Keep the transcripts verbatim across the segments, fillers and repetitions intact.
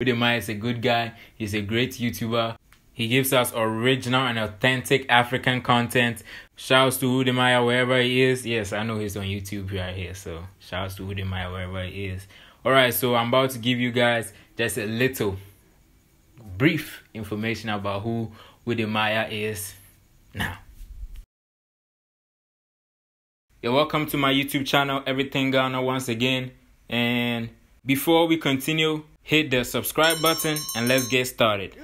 Wode Maya is a good guy, he's a great YouTuber. He gives us original and authentic African content. Shouts to Wode Maya wherever he is. Yes, I know he's on YouTube right here, so shouts to Wode Maya wherever he is. Alright, so I'm about to give you guys just a little brief information about who Wode Maya is now. Yeah, welcome to my YouTube channel, Everything Ghana, once again. And before we continue, hit the subscribe button and let's get started.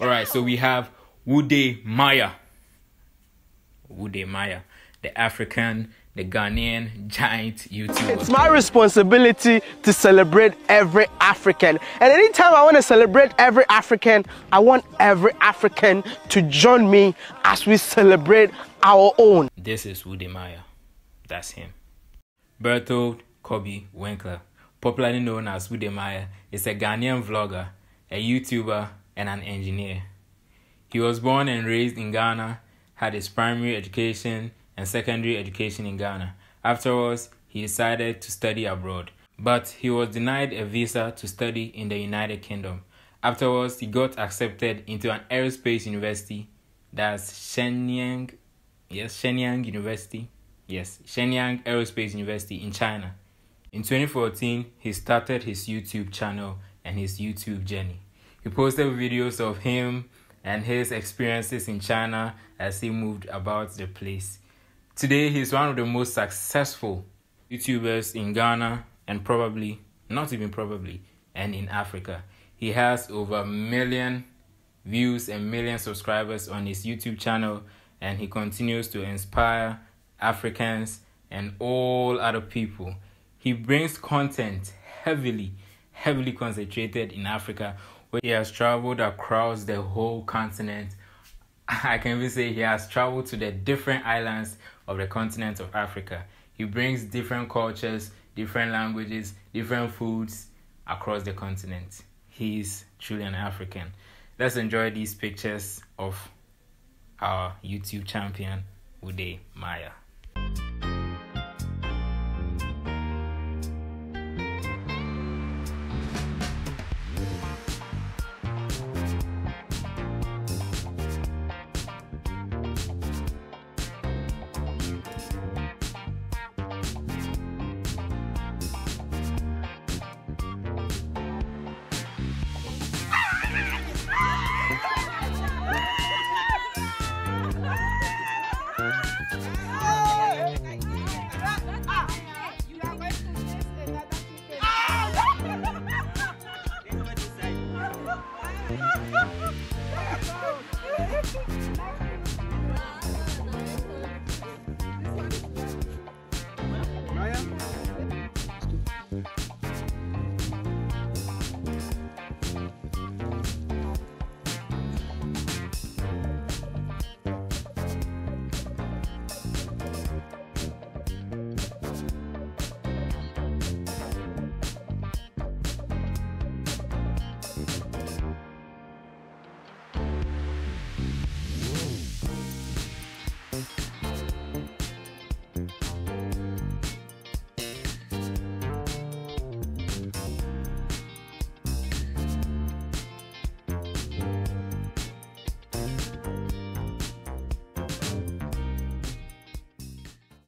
All right, so we have Wode Maya. Wode Maya, the African, the Ghanaian giant YouTuber. It's my responsibility to celebrate every African. And anytime I want to celebrate every African, I want every African to join me as we celebrate our own. This is Wode Maya. That's him. Berthold Kobe Winkler, popularly known as Wode Maya, is a Ghanaian vlogger, a YouTuber, and an engineer. He was born and raised in Ghana, had his primary education and secondary education in Ghana. Afterwards, he decided to study abroad, but he was denied a visa to study in the United Kingdom. Afterwards, he got accepted into an aerospace university, that's Shenyang, yes, Shenyang University, yes, Shenyang Aerospace University in China. In twenty fourteen, he started his YouTube channel and his YouTube journey. He posted videos of him and his experiences in China as he moved about the place. Today, he's one of the most successful YouTubers in Ghana and probably, not even probably, and in Africa. He has over a million views and million subscribers on his YouTube channel, and he continues to inspire Africans and all other people. He brings content heavily, heavily concentrated in Africa, where he has traveled across the whole continent. I can even say he has traveled to the different islands of the continent of Africa. He brings different cultures, different languages, different foods across the continent. He is truly an African. Let's enjoy these pictures of our YouTube champion, Wode Maya. Bye.